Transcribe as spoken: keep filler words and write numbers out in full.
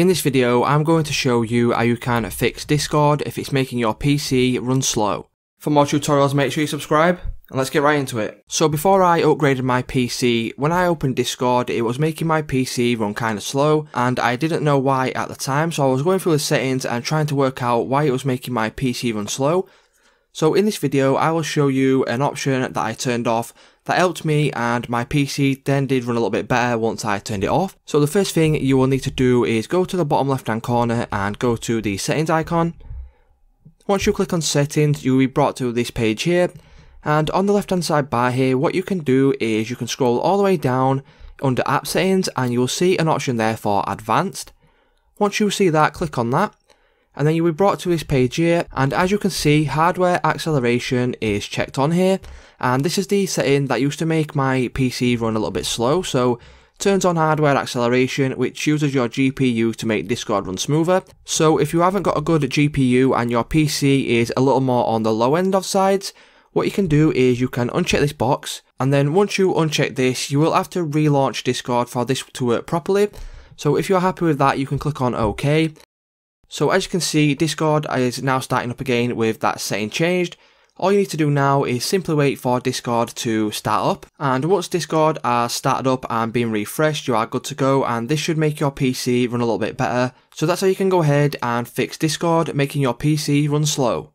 In this video, I'm going to show you how you can fix Discord if it's making your P C run slow. For more tutorials, make sure you subscribe, and let's get right into it. So before I upgraded my P C, when I opened Discord, it was making my P C run kind of slow, and I didn't know why at the time, so I was going through the settings and trying to work out why it was making my P C run slow. So in this video, I will show you an option that I turned off that helped me, and my P C then did run a little bit better once I turned it off. So the first thing you will need to do is go to the bottom left hand corner and go to the settings icon. Once you click on settings, you will be brought to this page here, and on the left hand side bar here, what you can do is you can scroll all the way down under app settings and you will see an option there for advanced. Once you see that, click on that. And then you'll be brought to this page here, and as you can see, hardware acceleration is checked on here, and this is the setting that used to make my P C run a little bit slow. So turns on hardware acceleration, which uses your G P U to make Discord run smoother. So if you haven't got a good G P U and your P C is a little more on the low end of sides, what you can do is you can uncheck this box, and then once you uncheck this, you will have to relaunch Discord for this to work properly. So if you're happy with that, you can click on OK. So as you can see, Discord is now starting up again with that setting changed. All you need to do now is simply wait for Discord to start up, and once Discord has started up and been refreshed, you are good to go, and this should make your P C run a little bit better. So that's how you can go ahead and fix Discord making your P C run slow.